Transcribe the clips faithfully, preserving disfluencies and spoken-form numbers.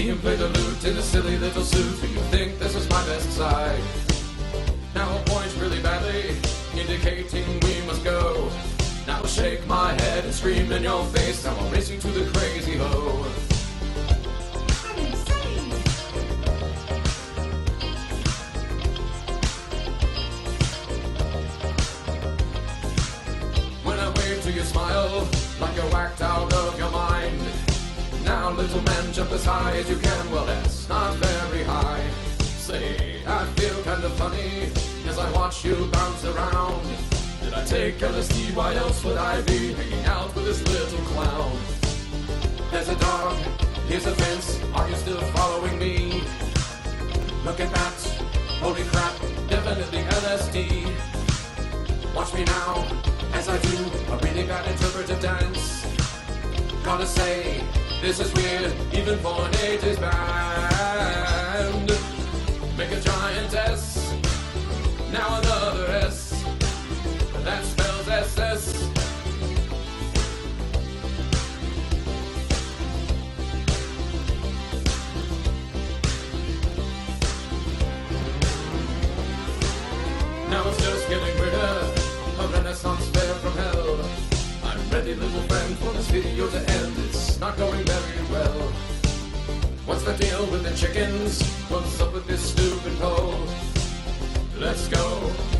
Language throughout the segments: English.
see him play the lute in a silly little suit. Do you think this is my best side? Now I'll point really badly, indicating we must go. Now I'll shake my head and scream in your face. Now I'll race you to the crazy hoe. Do you smile like you're whacked out of your mind? Now little man, jump as high as you can. Well, that's not very high. Say, I feel kind of funny as I watch you bounce around. Did I take L S D? Why else would I be hanging out with this little clown? There's a dog, here's a fence. Are you still following me? Look at that, holy crap, definitely L S D. Watch me now as I do a really bad interpretive dance. Gotta say, this is weird, even for an eighties band. Make a giant S, now another S, that spells S S. Now it's just getting weirder, a renaissance fair from hell. I'm ready, little friend, for this video to end. It's not going very well. What's the deal with the chickens? What's up with this stupid pole? Let's go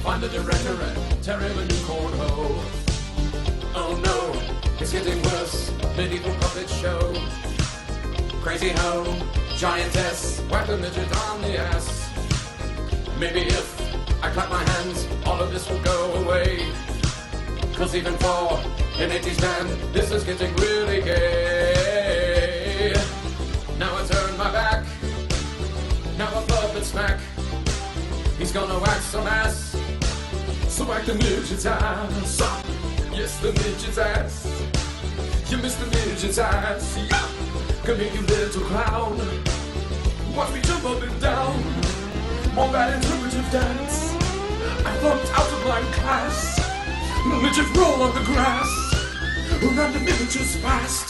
find the director and tear him a new cornhole. Oh no, it's getting worse. Medieval puppet show. Crazy ho, giantess, whack the midget on the ass. Maybe if I clap my hands, all of this will go away. Cause even for an eighties band, this is getting really gay. Now I turn my back, now I bump and smack. He's gonna whack some ass, so whack the midget's ass. Yes, the midget's ass. You missed the midget's ass. Yeah. Come here, you little clown. Watch me jump up and down. More bad interpretive dance. I bumped out of my class. Midget roll on the grass. Around the midget's fast.